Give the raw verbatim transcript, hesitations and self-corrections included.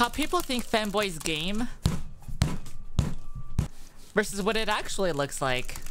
how people think fanboys game versus what it actually looks like.